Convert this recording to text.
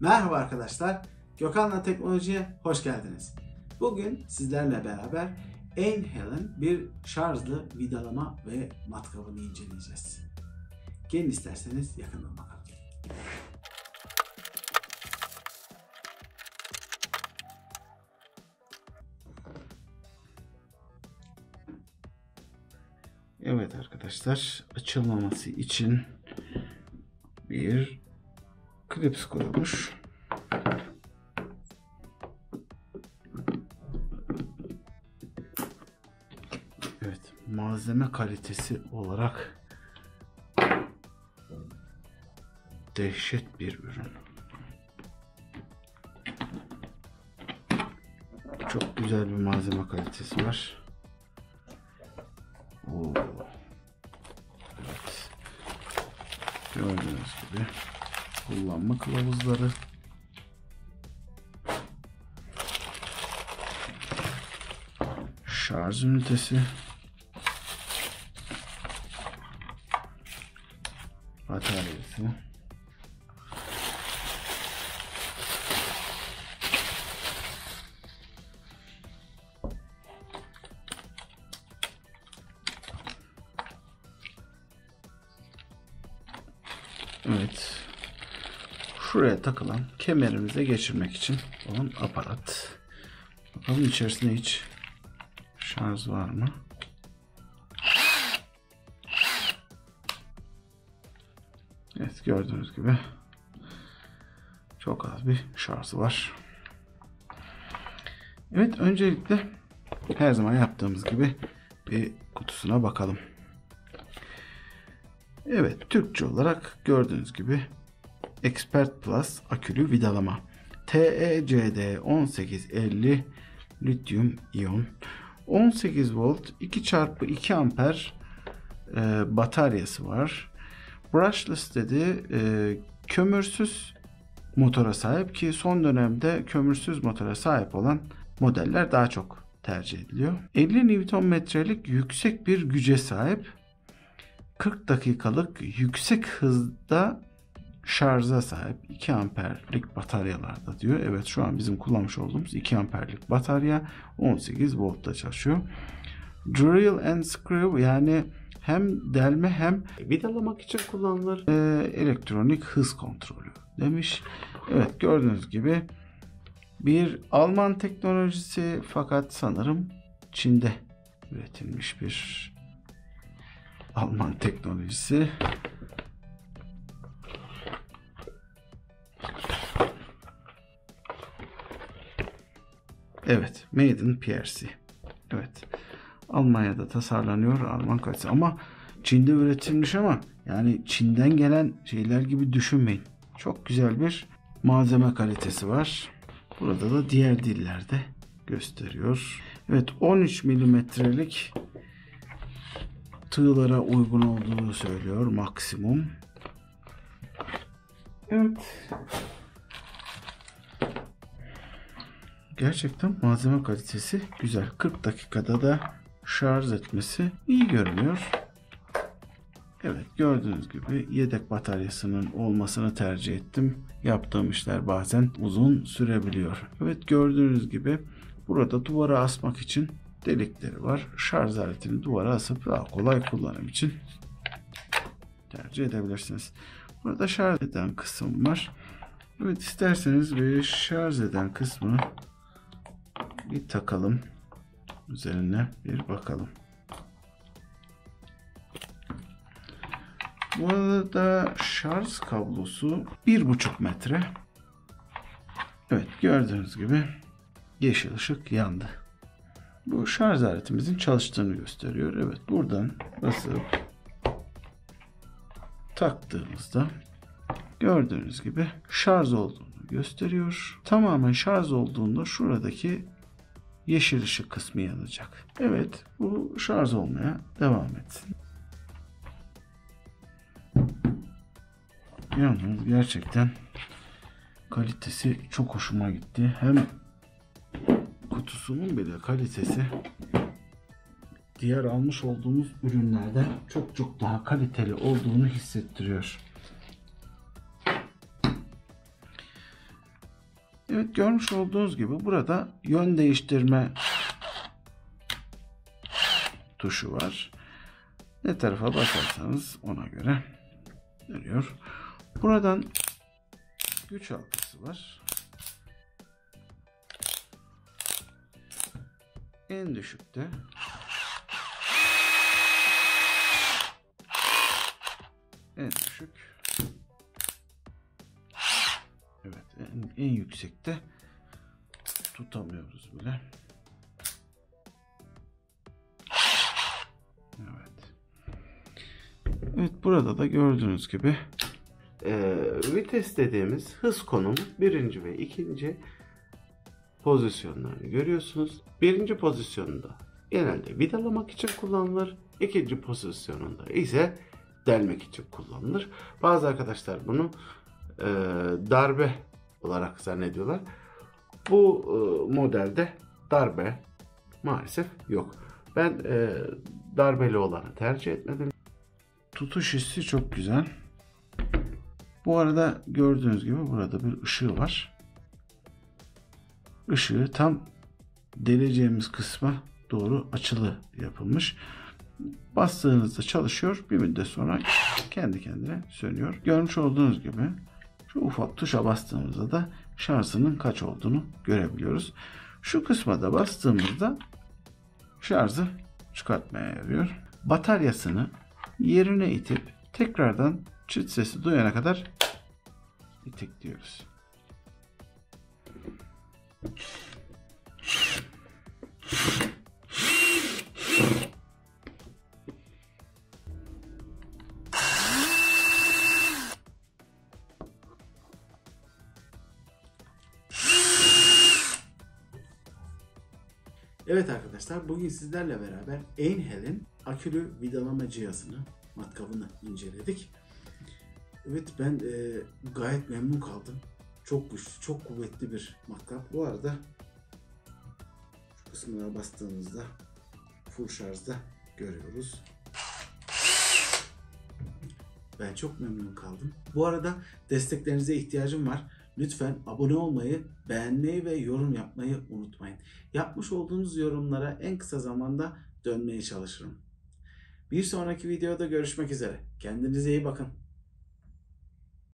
Merhaba arkadaşlar, Gökhan'la Teknoloji'ye hoş geldiniz. Bugün sizlerle beraber Einhell'in bir şarjlı vidalama ve matkabını inceleyeceğiz. Gelin isterseniz yakından bakalım. Evet arkadaşlar, açılmaması için bir klips koymuş. Evet, malzeme kalitesi olarak dehşet bir ürün. Çok güzel bir malzeme kalitesi var. Oo. Evet. Gördüğünüz gibi kullanma kılavuzları. Şarj ünitesi. Bataryası. Evet. Şuraya takılan kemerimize geçirmek için olan aparat. Bakalım içerisinde hiç şarj var mı? Evet, gördüğünüz gibi çok az bir şarjı var. Evet, öncelikle her zaman yaptığımız gibi bir kutusuna bakalım. Evet, Türkçe olarak gördüğünüz gibi Expert Plus akülü vidalama TECD1850 Lityum iyon 18 volt 2x2 amper bataryası var. Brushless dedi, kömürsüz motora sahip ki son dönemde kömürsüz motora sahip olan modeller daha çok tercih ediliyor. 50 Nm'lik yüksek bir güce sahip. 40 dakikalık yüksek hızda şarja sahip 2 amperlik bataryalarda diyor. Evet, şu an bizim kullanmış olduğumuz 2 amperlik batarya 18 voltta çalışıyor. Drill and screw, yani hem delme hem vidalamak için kullanılır. Elektronik hız kontrolü demiş. Evet, gördüğünüz gibi bir Alman teknolojisi, fakat sanırım Çin'de üretilmiş bir Alman teknolojisi. Evet, Made in PRC. Evet, Almanya'da tasarlanıyor, Alman kalitesi, ama Çin'de üretilmiş, ama yani Çin'den gelen şeyler gibi düşünmeyin. Çok güzel bir malzeme kalitesi var. Burada da diğer dillerde gösteriyor. Evet, 13 milimetrelik tığlara uygun olduğunu söylüyor maksimum. Evet. Gerçekten malzeme kalitesi güzel. 40 dakikada da şarj etmesi iyi görünüyor. Evet, gördüğünüz gibi yedek bataryasının olmasını tercih ettim. Yaptığım işler bazen uzun sürebiliyor. Evet, gördüğünüz gibi burada duvara asmak için delikleri var. Şarj aletini duvara asıp daha kolay kullanım için tercih edebilirsiniz. Burada şarj eden kısım var. Evet, isterseniz bir şarj eden kısmını bir takalım. Üzerine bir bakalım. Bu arada şarj kablosu 1,5 metre. Evet, gördüğünüz gibi yeşil ışık yandı. Bu şarj aletimizin çalıştığını gösteriyor. Evet, buradan basıp taktığımızda gördüğünüz gibi şarj olduğunu gösteriyor. Tamamen şarj olduğunda şuradaki yeşil ışık kısmı yanacak. Evet, bu şarj olmaya devam etsin. Yalnız gerçekten kalitesi çok hoşuma gitti. Hem kutusunun bile kalitesi diğer almış olduğumuz ürünlerden çok daha kaliteli olduğunu hissettiriyor. Evet, görmüş olduğunuz gibi burada yön değiştirme tuşu var. Ne tarafa basarsanız ona göre dönüyor. Buradan güç halkası var. En düşükte en düşük. Evet, en yüksekte tutamıyoruz bile. Evet. Evet, burada da gördüğünüz gibi vites dediğimiz hız konumu birinci ve ikinci pozisyonlarını görüyorsunuz. Birinci pozisyonunda genelde vidalamak için kullanılır. İkinci pozisyonunda ise delmek için kullanılır. Bazı arkadaşlar bunu darbe olarak zannediyorlar. Bu modelde darbe maalesef yok. Ben darbeli olanı tercih etmedim. Tutuş hissi çok güzel. Bu arada gördüğünüz gibi burada bir ışığı var. Işığı tam deleceğimiz kısma doğru açılı yapılmış. Bastığınızda çalışıyor. Bir müddet sonra kendi kendine sönüyor. Görmüş olduğunuz gibi şu ufak tuşa bastığımızda da şarjının kaç olduğunu görebiliyoruz. Şu kısma da bastığımızda şarjı çıkartmaya yarıyor. Bataryasını yerine itip tekrardan çıt sesi duyana kadar itekliyoruz. Evet arkadaşlar, bugün sizlerle beraber Einhell'in akülü vidalama cihazını, matkabını inceledik. Evet, ben gayet memnun kaldım. Çok güçlü, çok kuvvetli bir matkap. Bu arada şu kısmına bastığımızda full şarjda görüyoruz. Ben çok memnun kaldım. Bu arada desteklerinize ihtiyacım var. Lütfen abone olmayı, beğenmeyi ve yorum yapmayı unutmayın. Yapmış olduğunuz yorumlara en kısa zamanda dönmeye çalışırım. Bir sonraki videoda görüşmek üzere. Kendinize iyi bakın.